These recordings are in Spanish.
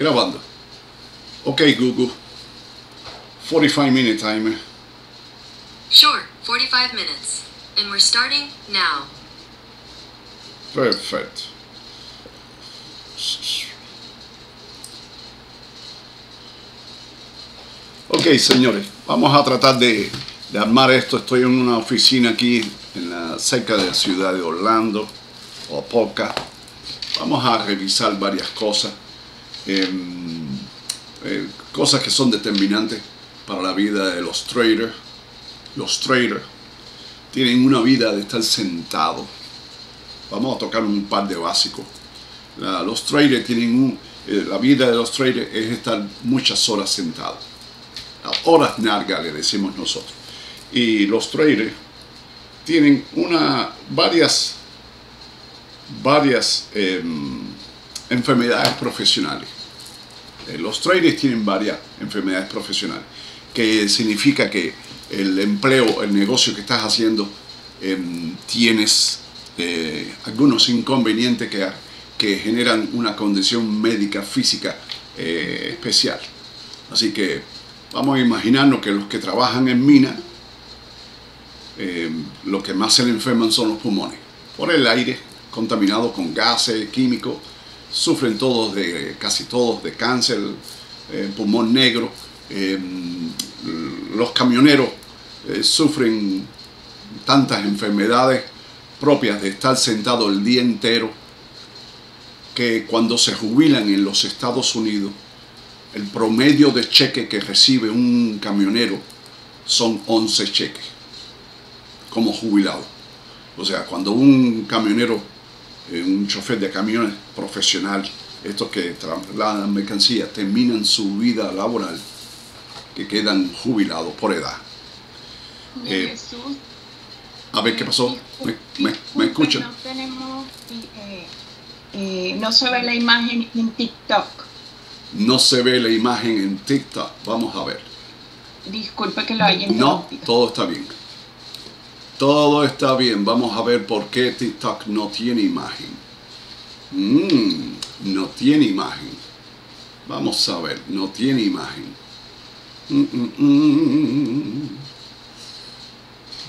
Grabando. Ok, Google. 45-minute timer. Sure, 45 minutes. And we're starting now. Perfecto. Ok, señores, vamos a tratar de armar esto. Estoy en una oficina aquí cerca de la ciudad de Orlando, o Poca. Vamos a revisar varias cosas, cosas que son determinantes para la vida de los traders. Los traders tienen una vida de estar sentados. Vamos a tocar un par de básicos. Los traders tienen la vida de los traders es estar muchas horas sentados. Horas largas le decimos nosotros. Y los traders tienen varias enfermedades profesionales. Los traders tienen varias enfermedades profesionales, que significa que el empleo, el negocio que estás haciendo, tienes algunos inconvenientes que generan una condición médica física especial. Así que vamos a imaginarnos que los que trabajan en mina, lo que más se le enferman son los pulmones. Por el aire contaminado con gases, químicos, sufren todos casi todos de cáncer, pulmón negro. Los camioneros sufren tantas enfermedades propias de estar sentado el día entero, que cuando se jubilan en los Estados Unidos, el promedio de cheque que recibe un camionero son 11 cheques como jubilado. O sea, cuando un camionero, un chofer de camiones profesional, estos que trasladan mercancías, terminan su vida laboral, que quedan jubilados por edad. A ver qué pasó. ¿Me escuchan? No tenemos, no se ve la imagen en TikTok. No se ve la imagen en TikTok. Vamos a ver. Disculpe que lo haya interrumpido. No, todo está bien. Todo está bien. Vamos a ver por qué TikTok no tiene imagen. No tiene imagen. Vamos a ver. No tiene imagen.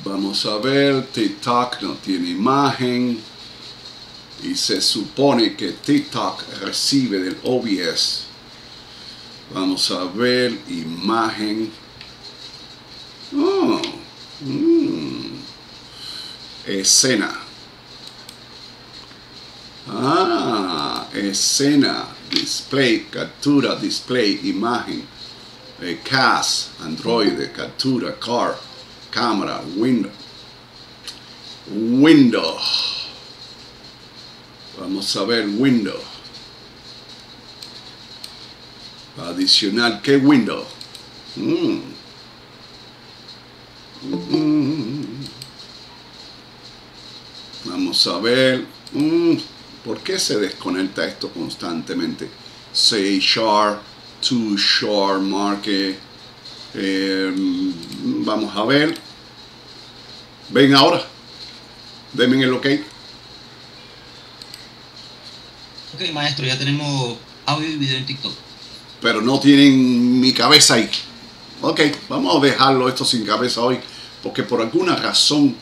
Vamos a ver. TikTok no tiene imagen. Y se supone que TikTok recibe del OBS. Vamos a ver imagen. Escena. Escena. Display, captura, display, imagen. CAS, Android, captura, car, cámara, window. Window. Vamos a ver window. Adicional, ¿qué window? Vamos a ver. ¿Por qué se desconecta esto constantemente? Say sharp, too short market. Vamos a ver. ¿Ven ahora? Denme el ok. Ok, maestro, ya tenemos audio y video en TikTok. Pero no tienen mi cabeza ahí. Ok, vamos a dejarlo esto sin cabeza hoy, porque por alguna razón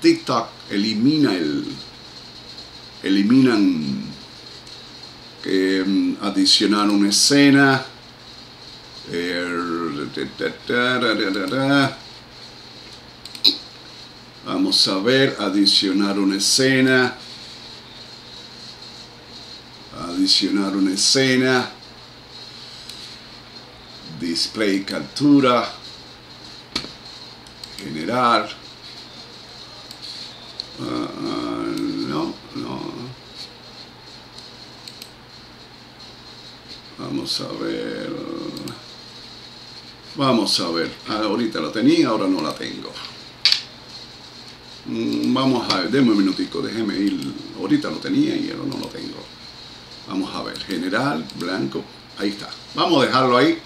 TikTok elimina adicionar una escena. Vamos a ver, adicionar una escena. Adicionar una escena. Display, captura. Generar. No. Vamos a ver. Vamos a ver. Ahorita la tenía, ahora no la tengo. Vamos a ver. Déjeme un minutico, déjeme ir. Ahorita lo tenía y ahora no lo tengo. Vamos a ver. General, blanco. Ahí está. Vamos a dejarlo ahí.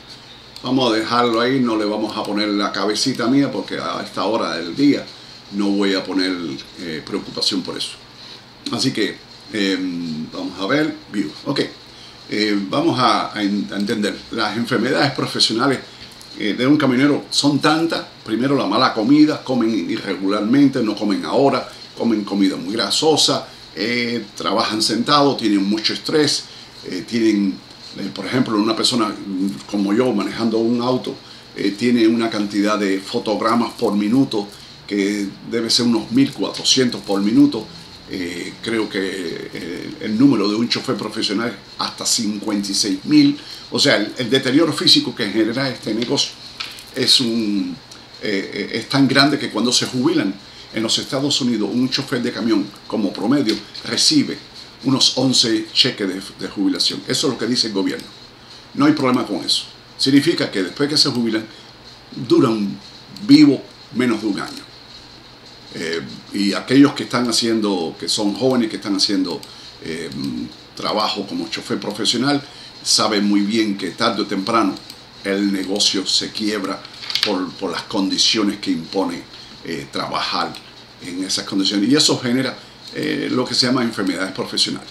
Vamos a dejarlo ahí. No le vamos a poner la cabecita mía, porque a esta hora del día no voy a poner preocupación por eso. Así que vamos a ver. View. Ok. vamos a entender, las enfermedades profesionales de un camionero son tantas. Primero, la mala comida, comen irregularmente, no comen ahora, comen comida muy grasosa, trabajan sentados, tienen mucho estrés, tienen, por ejemplo, una persona como yo manejando un auto, tiene una cantidad de fotogramas por minuto que debe ser unos 1400 por minuto. Creo que el número de un chofer profesional es hasta 56.000. O sea, el deterioro físico que genera este negocio es tan grande que cuando se jubilan en los Estados Unidos, un chofer de camión como promedio recibe unos 11 cheques de jubilación. Eso es lo que dice el gobierno. No hay problema con eso. Significa que después que se jubilan, duran vivo menos de un año. Y aquellos que están haciendo, que son jóvenes, que están haciendo trabajo como chofer profesional, saben muy bien que tarde o temprano el negocio se quiebra por las condiciones que impone trabajar en esas condiciones. Y eso genera lo que se llama enfermedades profesionales.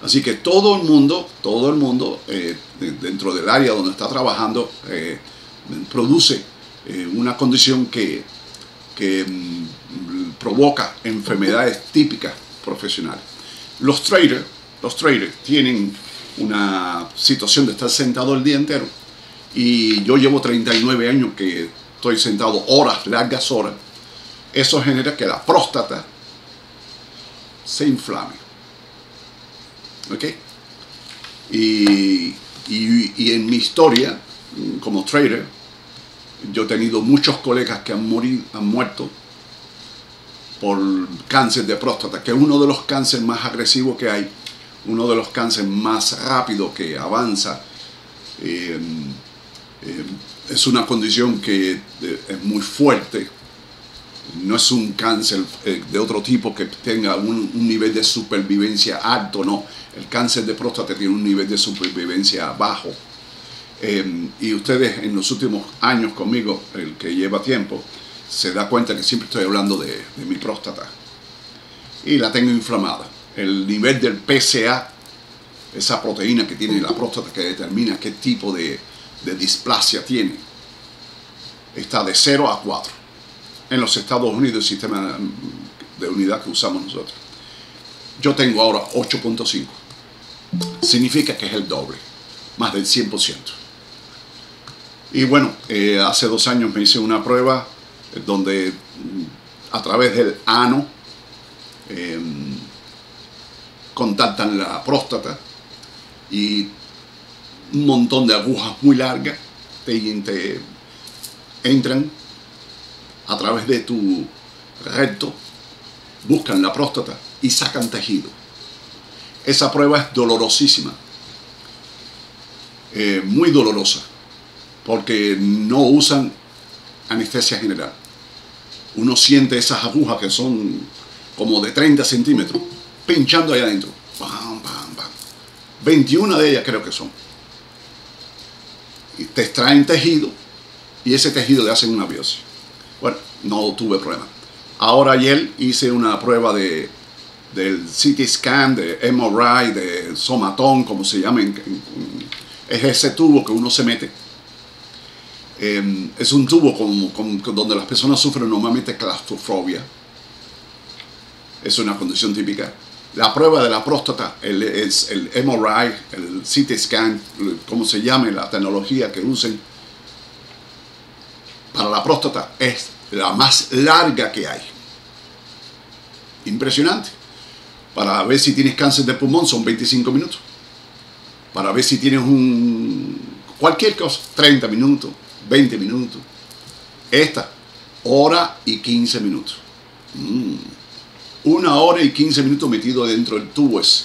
Así que todo el mundo dentro del área donde está trabajando produce una condición que provoca enfermedades típicas profesionales. Los traders tienen una situación de estar sentado el día entero, y yo llevo 39 años que estoy sentado horas, largas horas. Eso genera que la próstata se inflame. ¿Ok? Y en mi historia como trader, yo he tenido muchos colegas que han muerto por cáncer de próstata, que es uno de los cánceres más agresivos que hay, uno de los cánceres más rápidos que avanza. Es una condición que es muy fuerte. No es un cáncer de otro tipo que tenga un nivel de supervivencia alto, no. El cáncer de próstata tiene un nivel de supervivencia bajo. Y ustedes en los últimos años conmigo, el que lleva tiempo, se da cuenta que siempre estoy hablando de mi próstata. Y la tengo inflamada. El nivel del PSA, esa proteína que tiene la próstata que determina qué tipo de displasia tiene, está de 0 a 4. En los Estados Unidos, el sistema de unidad que usamos nosotros. Yo tengo ahora 8.5. Significa que es el doble, más del 100%. Y bueno, hace 2 años me hice una prueba donde a través del ano contactan la próstata, y un montón de agujas muy largas te entran a través de tu recto, buscan la próstata y sacan tejido. Esa prueba es dolorosísima, muy dolorosa, porque no usan anestesia general. Uno siente esas agujas que son como de 30 centímetros pinchando ahí adentro. Bam, bam, bam. 21 de ellas creo que son. Y te extraen tejido, y ese tejido le hacen una biopsia. Bueno, no tuve problema. Ahora ayer hice una prueba del CT scan, de MRI, de somatón, como se llama. Es ese tubo que uno se mete. Es un tubo donde las personas sufren normalmente claustrofobia. Es una condición típica. La prueba de la próstata, el MRI, el CT scan, como se llame la tecnología que usen para la próstata, es la más larga que hay. Impresionante. Para ver si tienes cáncer de pulmón son 25 minutos. Para ver si tienes cualquier cosa, 30 minutos. 20 minutos. Esta, hora y 15 minutos. 1 hora y 15 minutos metido dentro del tubo ese.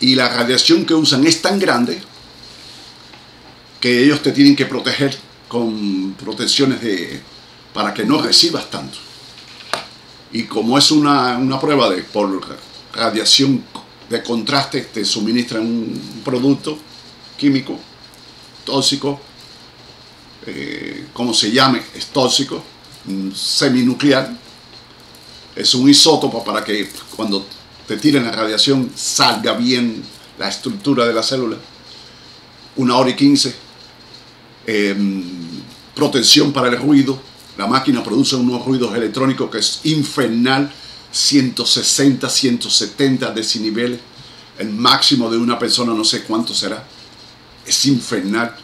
Y la radiación que usan es tan grande que ellos te tienen que proteger con protecciones para que no recibas tanto. Y como es una prueba por radiación de contraste, te suministran un producto químico tóxico, como se llame, es tóxico, seminuclear. Es un isótopo para que cuando te tiren la radiación salga bien la estructura de la célula, 1 hora y 15, protección para el ruido. La máquina produce unos ruidos electrónicos que es infernal, 160, 170 decibelios, el máximo de una persona no sé cuánto será, es infernal.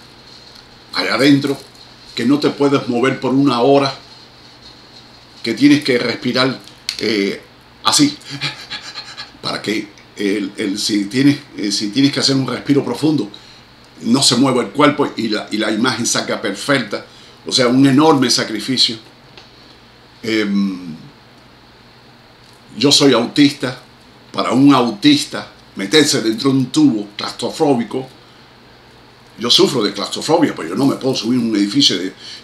Allá adentro, que no te puedes mover por 1 hora, que tienes que respirar así, para que si tienes que hacer un respiro profundo, no se mueva el cuerpo y la imagen salga perfecta. O sea, un enorme sacrificio. Yo soy autista. Para un autista, meterse dentro de un tubo claustrofóbico, yo sufro de claustrofobia, pero yo no me puedo subir a un edificio.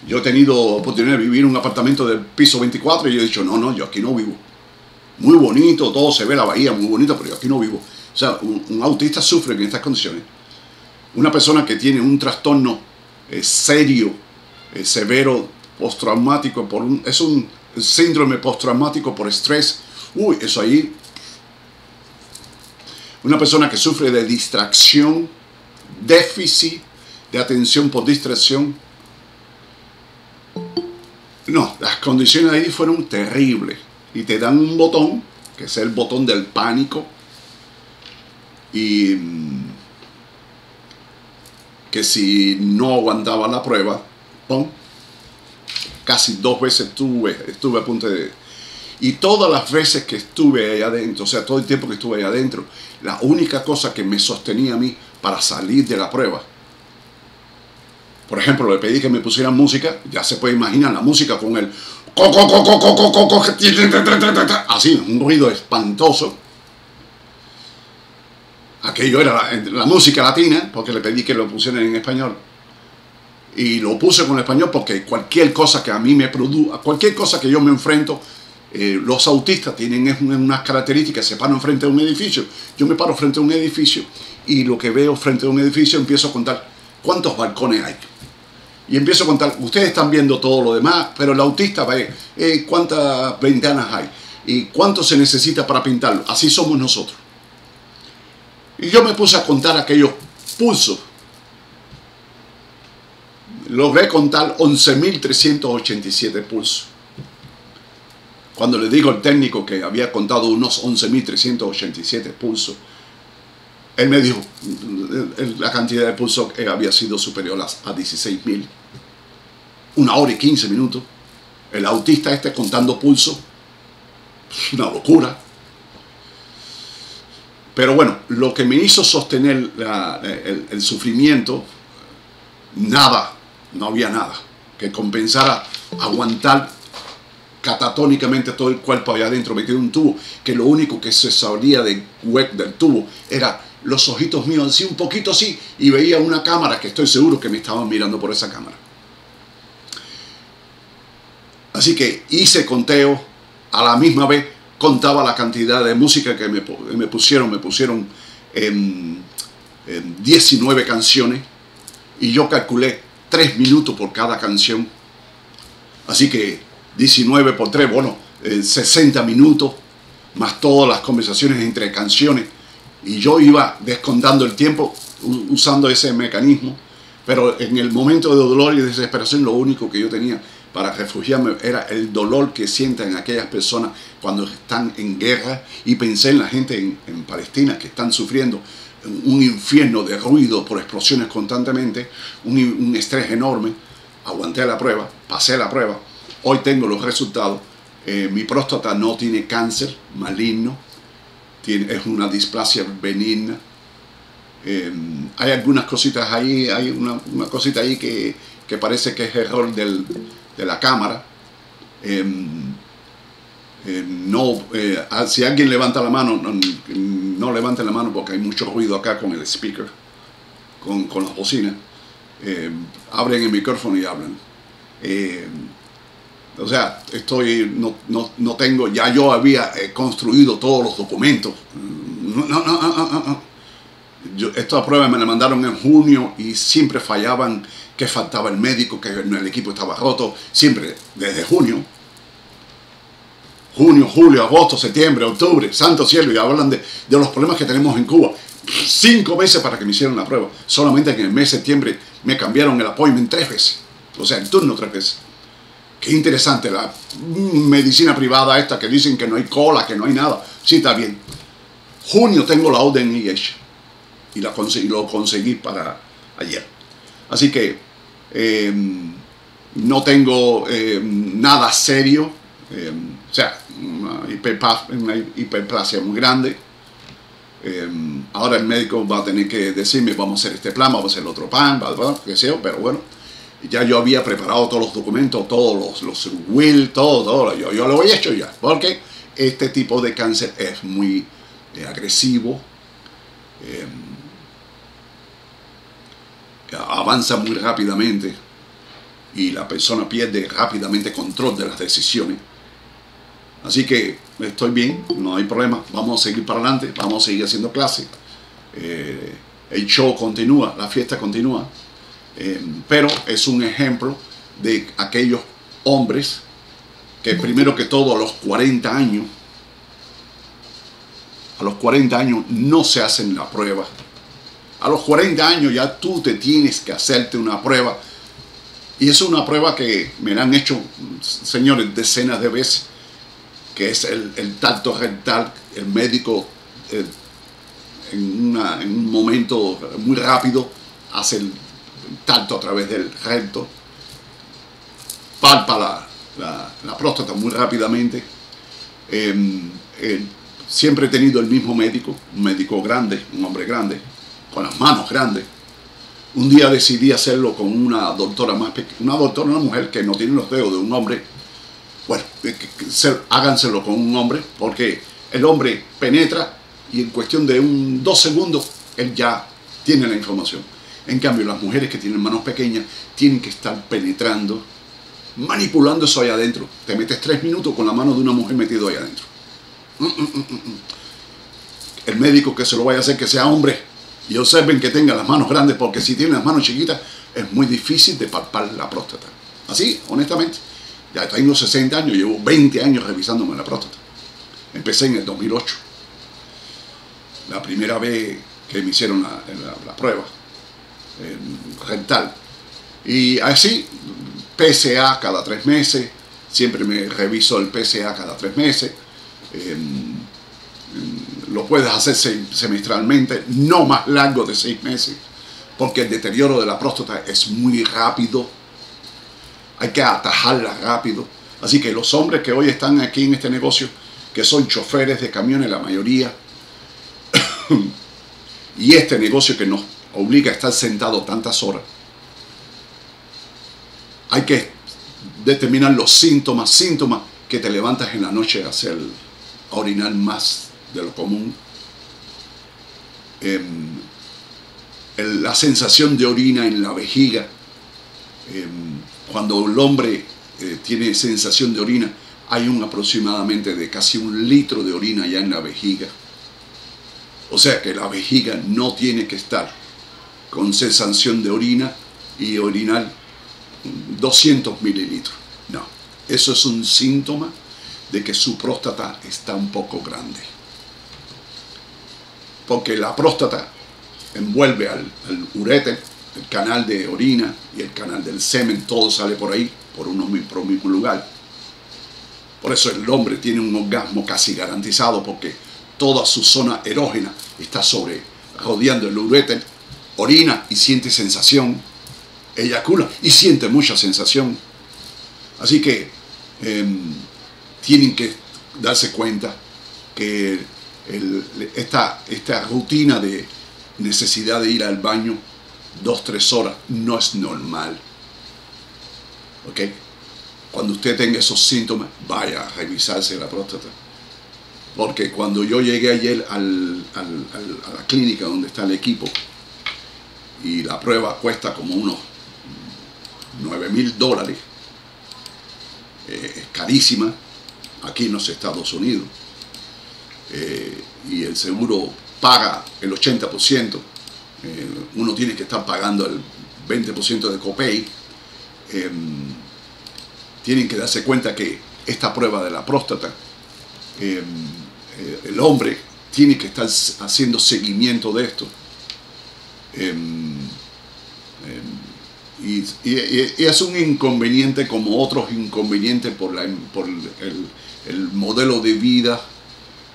Yo he tenido oportunidad de vivir en un apartamento del piso 24 y yo he dicho, no, no, yo aquí no vivo. Muy bonito, todo se ve la bahía, muy bonito, pero yo aquí no vivo. O sea, un autista sufre en estas condiciones. Una persona que tiene un trastorno serio, severo, postraumático, es un síndrome postraumático por estrés. Uy, eso ahí. Una persona que sufre de distracción, déficit de atención por distracción. No, las condiciones ahí fueron terribles. Y te dan un botón, que es el botón del pánico, y que si no aguantaba la prueba, ¡pum! Casi 2 veces estuve a punto de... Y todas las veces que estuve ahí adentro, o sea, todo el tiempo que estuve ahí adentro, la única cosa que me sostenía a mí para salir de la prueba. Por ejemplo, le pedí que me pusieran música, ya se puede imaginar la música con el... Así, un ruido espantoso. Aquello era la música latina, porque le pedí que lo pusieran en español. Y lo puse con el español porque cualquier cosa que a mí me produzca, cualquier cosa que yo me enfrento, los autistas tienen unas características, se paran frente a un edificio. Yo me paro frente a un edificio y lo que veo frente a un edificio empiezo a contar cuántos balcones hay. Y empiezo a contar, ustedes están viendo todo lo demás, pero el autista ve cuántas ventanas hay y cuánto se necesita para pintarlo. Así somos nosotros. Y yo me puse a contar aquellos pulsos. Logré contar 11.387 pulsos. Cuando le digo al técnico que había contado unos 11.387 pulsos, él me dijo, la cantidad de pulsos había sido superior a 16.000. 1 hora y 15 minutos. El autista este contando pulsos. Una locura. Pero bueno, lo que me hizo sostener el sufrimiento, nada, no había nada que compensara aguantar catatónicamente todo el cuerpo allá adentro metido en un tubo, que lo único que se sabría del tubo era los ojitos míos así, un poquito así, y veía una cámara que estoy seguro que me estaban mirando por esa cámara. Así que hice conteo, a la misma vez contaba la cantidad de música que me pusieron 19 canciones, y yo calculé 3 minutos por cada canción. Así que 19 por 3, bueno, 60 minutos, más todas las conversaciones entre canciones. Y yo iba descontando el tiempo usando ese mecanismo, pero en el momento de dolor y desesperación lo único que yo tenía para refugiarme era el dolor que sienten aquellas personas cuando están en guerra. Y pensé en la gente en Palestina que están sufriendo un infierno de ruido por explosiones constantemente, un estrés enorme. Aguanté la prueba, pasé la prueba, hoy tengo los resultados. Mi próstata no tiene cáncer maligno, es una displasia benigna. Hay algunas cositas ahí, hay una cosita ahí que parece que es error de la cámara. Si alguien levanta la mano, no levanten la mano porque hay mucho ruido acá con el speaker, con las bocinas. Abren el micrófono y hablan. O sea, no tengo, ya yo había construido todos los documentos. Esta prueba me la mandaron en junio y siempre fallaban, que faltaba el médico, que el equipo estaba roto, siempre, desde junio. Junio, julio, agosto, septiembre, octubre, santo cielo, y hablan de los problemas que tenemos en Cuba. 5 veces para que me hicieran la prueba. Solamente en el mes de septiembre me cambiaron el appointment 3 veces. O sea, el turno 3 veces. Qué interesante la medicina privada esta que dicen que no hay cola, que no hay nada. Sí, está bien. Junio tengo la orden hecha. Y la lo conseguí para ayer. Así que no tengo nada serio. O sea, una hiperplasia muy grande. Ahora el médico va a tener que decirme, vamos a hacer este plan, vamos a hacer otro plan, que sea, pero bueno, ya yo había preparado todos los documentos, todos los will, todo, yo lo he hecho ya, porque este tipo de cáncer es muy agresivo, avanza muy rápidamente y la persona pierde rápidamente control de las decisiones. Así que estoy bien, no hay problema, vamos a seguir para adelante, vamos a seguir haciendo clases, el show continúa, la fiesta continúa, pero es un ejemplo de aquellos hombres que primero que todo a los 40 años, no se hacen la prueba. A los 40 años ya tú te tienes que hacerte una prueba, y es una prueba que me la han hecho, señores, decenas de veces, que es el tacto rectal. El médico en un momento muy rápido hace el tacto a través del recto, palpa la próstata muy rápidamente. Siempre he tenido el mismo médico, un médico grande, un hombre grande, con las manos grandes. Un día decidí hacerlo con una doctora más pequeña, una mujer que no tiene los dedos de un hombre. Bueno, háganselo con un hombre, porque el hombre penetra y en cuestión de 2 segundos él ya tiene la información. En cambio, las mujeres que tienen manos pequeñas tienen que estar penetrando, manipulando eso allá adentro. Te metes 3 minutos con la mano de una mujer metida allá adentro. El médico que se lo vaya a hacer, que sea hombre, y observen que tenga las manos grandes, porque si tiene las manos chiquitas es muy difícil de palpar la próstata. Así, honestamente. Ya tengo 60 años, llevo 20 años revisándome la próstata. Empecé en el 2008. La primera vez que me hicieron la prueba rectal. Y así, PSA cada 3 meses. Siempre me reviso el PSA cada 3 meses. Lo puedes hacer semestralmente, no más largo de 6 meses. Porque el deterioro de la próstata es muy rápido. Hay que atajarla rápido. Así que los hombres que hoy están aquí en este negocio, que son choferes de camiones, la mayoría, y este negocio que nos obliga a estar sentados tantas horas, hay que determinar los síntomas que te levantas en la noche a orinar más de lo común. La sensación de orina en la vejiga. Cuando el hombre tiene sensación de orina, hay aproximadamente de casi 1 litro de orina ya en la vejiga. O sea que la vejiga no tiene que estar con sensación de orina y orinar 200 mililitros. No, eso es un síntoma de que su próstata está un poco grande. Porque la próstata envuelve al uréter, el canal de orina y el canal del semen, todo sale por ahí, por un mismo lugar. Por eso el hombre tiene un orgasmo casi garantizado, porque toda su zona erógena está rodeando el uréter, orina y siente sensación, eyacula y siente mucha sensación. Así que tienen que darse cuenta que esta rutina de necesidad de ir al baño 2 o 3 horas no es normal. ¿Ok? Cuando usted tenga esos síntomas, vaya a revisarse la próstata. Porque cuando yo llegué ayer a la clínica donde está el equipo, y la prueba cuesta como unos $9.000, es carísima aquí en los Estados Unidos, y el seguro paga el 80%. Uno tiene que estar pagando el 20% de copay. Tienen que darse cuenta que esta prueba de la próstata, el hombre tiene que estar haciendo seguimiento de esto. Y es un inconveniente como otros inconvenientes por el modelo de vida,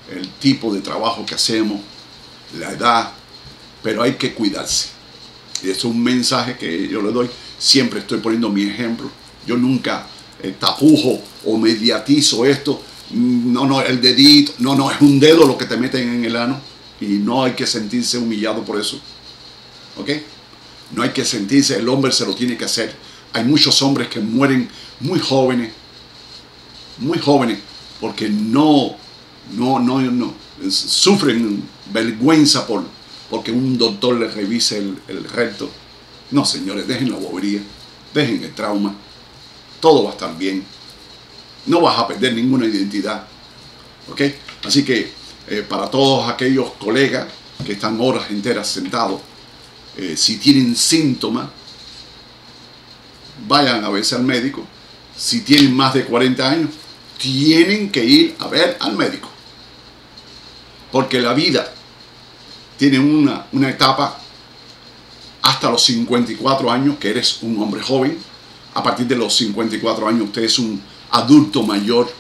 el tipo de trabajo que hacemos, la edad, pero hay que cuidarse. Y es un mensaje que yo le doy. Siempre estoy poniendo mi ejemplo. Yo nunca tapujo o mediatizo esto. No, el dedito, no, es un dedo lo que te meten en el ano, y no hay que sentirse humillado por eso, ¿ok? No hay que sentirse, el hombre se lo tiene que hacer. Hay muchos hombres que mueren muy jóvenes, porque no, sufren vergüenza porque un doctor les revise el recto. No, señores, dejen la bobería, dejen el trauma, todo va a estar bien. No vas a perder ninguna identidad, ¿ok? Así que para todos aquellos colegas que están horas enteras sentados, si tienen síntomas, vayan a verse al médico. Si tienen más de 40 años, tienen que ir a ver al médico. Porque la vida tiene una etapa hasta los 54 años, que eres un hombre joven. A partir de los 54 años, usted es un adulto mayor.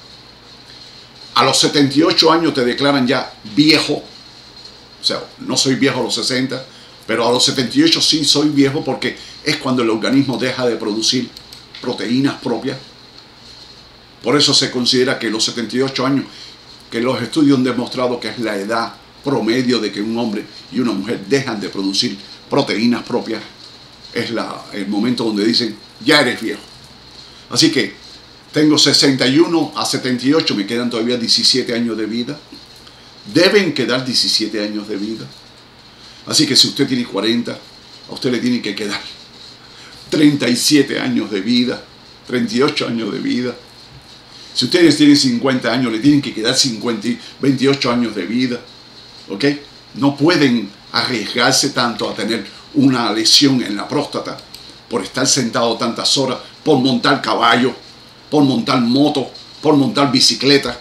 A los 78 años te declaran ya viejo. O sea, no soy viejo a los 60, pero a los 78 sí soy viejo, porque es cuando el organismo deja de producir proteínas propias. Por eso se considera que los 78 años, que los estudios han demostrado que es la edad promedio de que un hombre y una mujer dejan de producir proteínas propias, es el momento donde dicen, ya eres viejo. Así que tengo 61 a 78, me quedan todavía 17 años de vida. Deben quedar 17 años de vida. Así que si usted tiene 40, a usted le tienen que quedar 37 años de vida, 38 años de vida. Si ustedes tienen 50 años, le tienen que quedar 28 años de vida. ¿Ok? No pueden arriesgarse tanto a tener una lesión en la próstata por estar sentado tantas horas, por montar caballo, por montar moto, por montar bicicleta.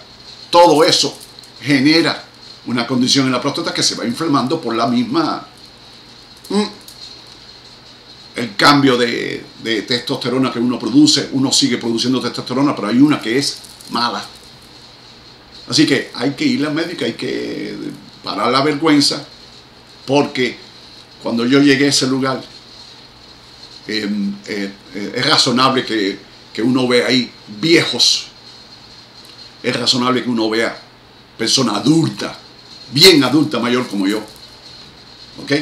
Todo eso genera una condición en la próstata que se va inflamando por la misma. El cambio de testosterona que uno produce. Uno sigue produciendo testosterona, pero hay una que es mala. Así que hay que ir al médico, hay que parar la vergüenza, porque cuando yo llegué a ese lugar, es razonable que uno vea ahí viejos, es razonable que uno vea persona adulta, bien adulta, mayor como yo, ¿ok?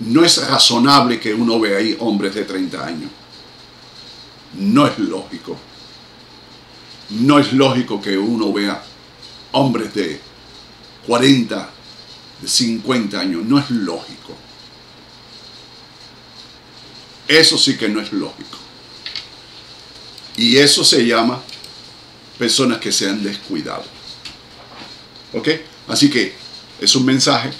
No es razonable que uno vea ahí hombres de 30 años, no es lógico, no es lógico que uno vea hombres de 40, de 50 años, no es lógico, eso sí que no es lógico. Y eso se llama personas que se han descuidado. ¿Ok? Así que es un mensaje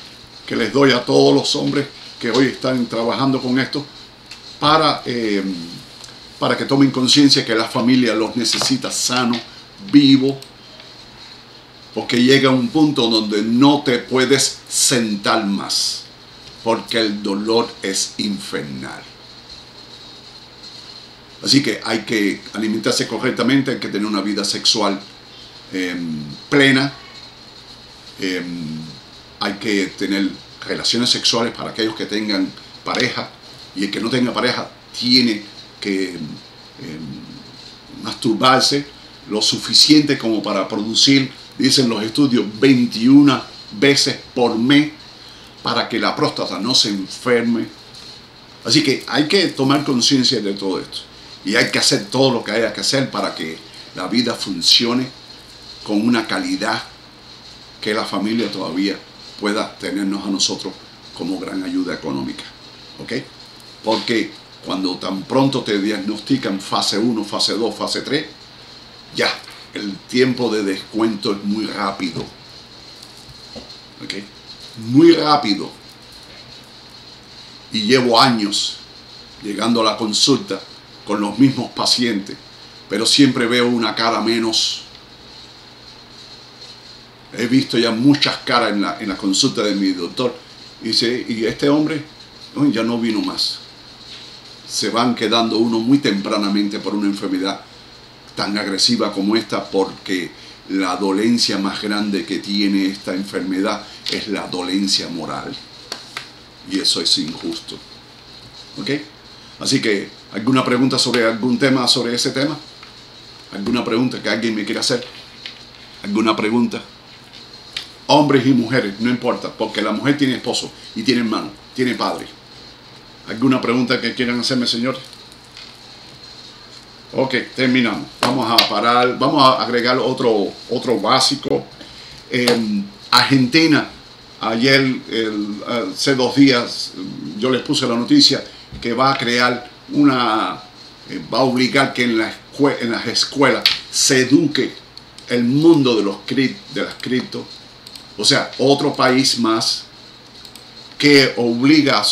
que les doy a todos los hombres que hoy están trabajando con esto, para que tomen conciencia que la familia los necesita sano, vivo, porque llega un punto donde no te puedes sentar más, porque el dolor es infernal. Así que hay que alimentarse correctamente, hay que tener una vida sexual plena, hay que tener relaciones sexuales para aquellos que tengan pareja, y el que no tenga pareja tiene que masturbarse lo suficiente como para producir, dicen los estudios, 21 veces por mes, para que la próstata no se enferme. Así que hay que tomar conciencia de todo esto. Y hay que hacer todo lo que haya que hacer para que la vida funcione con una calidad que la familia todavía pueda tenernos a nosotros como gran ayuda económica. ¿Ok? Porque cuando tan pronto te diagnostican fase 1, fase 2, fase 3, ya el tiempo de descuento es muy rápido. ¿Ok? Muy rápido. Y llevo años llegando a la consulta con los mismos pacientes, pero siempre veo una cara menos. he visto ya muchas caras en la consulta de mi doctor. Y dice, y este hombre ya no vino más. Se van quedando uno muy tempranamente por una enfermedad tan agresiva como esta, porque la dolencia más grande que tiene esta enfermedad es la dolencia moral. Y eso es injusto. ¿Ok? Así que, ¿alguna pregunta sobre algún tema, sobre ese tema? ¿Alguna pregunta que alguien me quiera hacer? ¿Alguna pregunta? Hombres y mujeres, no importa, porque la mujer tiene esposo y tiene hermano, tiene padre. ¿Alguna pregunta que quieran hacerme, señores? Ok, terminamos. Vamos a parar, vamos a agregar otro básico. Argentina, ayer, hace 2 días, yo les puse la noticia que va a crear una... va a obligar que en las escuelas se eduque el mundo de las cripto. O sea, otro país más que obliga a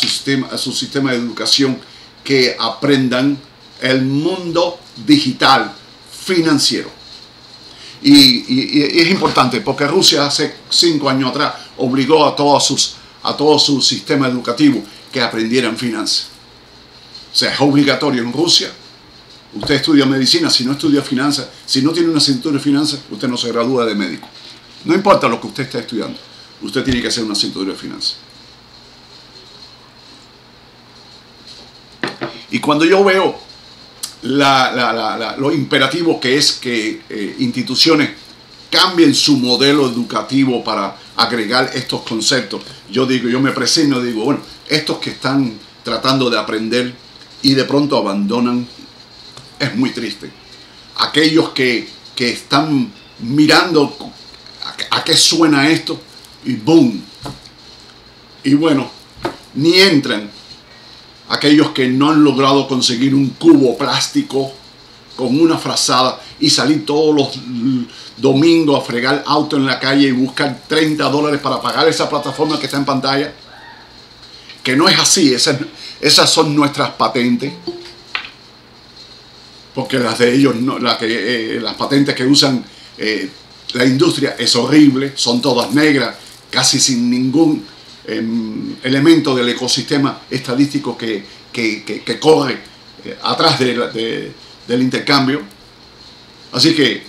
su sistema de educación que aprendan el mundo digital financiero. Y es importante, porque Rusia hace 5 años atrás obligó a todo su sistema educativo que aprendieran finanzas. O sea, es obligatorio en Rusia. Usted estudia medicina, si no estudia finanzas, si no tiene una asignatura de finanzas, usted no se gradúa de médico. No importa lo que usted está estudiando, usted tiene que hacer una asignatura de finanzas. Y cuando yo veo lo imperativo que es que instituciones cambien su modelo educativo para agregar estos conceptos, yo digo, yo me presiono, digo, bueno, estos que están tratando de aprender y de pronto abandonan, es muy triste. Aquellos que están mirando a qué suena esto y boom, y bueno, ni entran. Aquellos que no han logrado conseguir un cubo plástico con una frazada y salir todos los domingos a fregar auto en la calle y buscar $30 para pagar esa plataforma que está en pantalla, que no es así. Esas son nuestras patentes, porque las de ellos, no, las patentes que usan la industria es horrible, son todas negras, casi sin ningún elemento del ecosistema estadístico que corre atrás del intercambio. Así que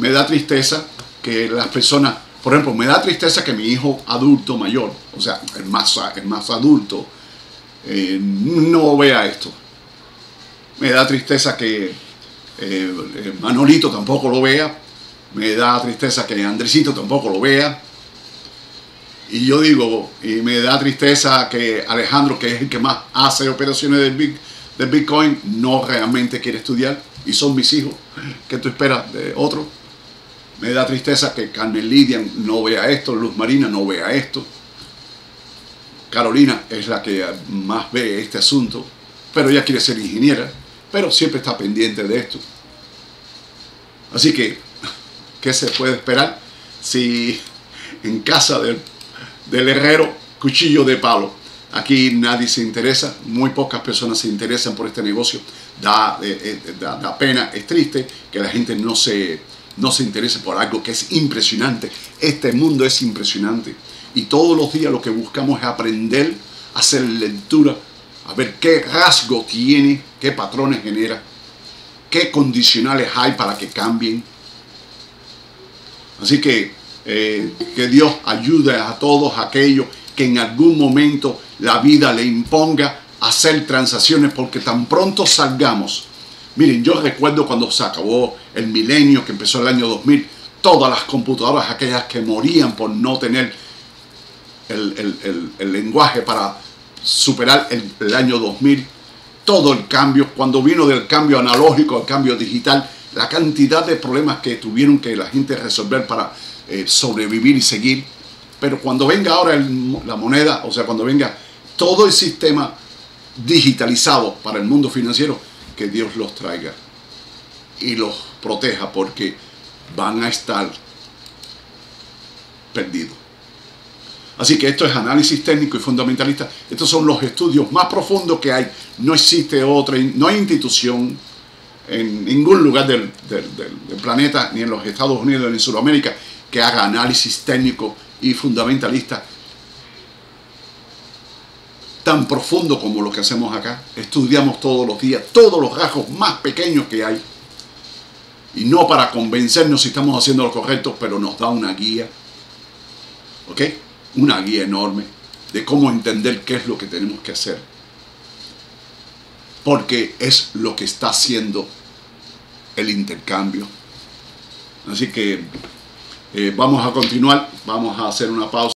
me da tristeza que las personas, por ejemplo, me da tristeza que mi hijo adulto mayor, o sea, el más adulto, no vea esto. Me da tristeza que Manolito tampoco lo vea. Me da tristeza que Andresito tampoco lo vea. Y yo digo, y me da tristeza que Alejandro, que es el que más hace operaciones del Bitcoin, no realmente quiere estudiar. Y son mis hijos. ¿Qué tú esperas de otro? Me da tristeza que Carmen Lidia no vea esto, Luz Marina no vea esto. Carolina es la que más ve este asunto, pero ella quiere ser ingeniera, pero siempre está pendiente de esto. Así que, ¿qué se puede esperar? Si en casa del herrero, cuchillo de palo. Aquí nadie se interesa, muy pocas personas se interesan por este negocio. Da pena, es triste que la gente no se interese por algo que es impresionante. Este mundo es impresionante. Y todos los días lo que buscamos es aprender, hacer lectura, a ver qué rasgo tiene, qué patrones genera, qué condicionales hay para que cambien. Así que Dios ayude a todos aquellos que en algún momento la vida le imponga hacer transacciones, porque tan pronto salgamos. Miren, yo recuerdo cuando se acabó el milenio, que empezó el año 2000, todas las computadoras aquellas que morían por no tener el lenguaje para superar el año 2000, todo el cambio, cuando vino del cambio analógico al cambio digital, la cantidad de problemas que tuvieron que la gente resolver para sobrevivir y seguir. Pero cuando venga ahora la moneda, o sea, cuando venga todo el sistema digitalizado para el mundo financiero, que Dios los traiga y los proteja, porque van a estar perdidos. Así que esto es análisis técnico y fundamentalista. Estos son los estudios más profundos que hay. No existe otra, no hay institución en ningún lugar del planeta, ni en los Estados Unidos, ni en Sudamérica, que haga análisis técnico y fundamentalista tan profundo como lo que hacemos acá. Estudiamos todos los días, todos los rasgos más pequeños que hay. Y no para convencernos si estamos haciendo lo correcto, pero nos da una guía, ¿ok? Una guía enorme de cómo entender qué es lo que tenemos que hacer. Porque es lo que está haciendo el intercambio. Así que vamos a continuar, vamos a hacer una pausa.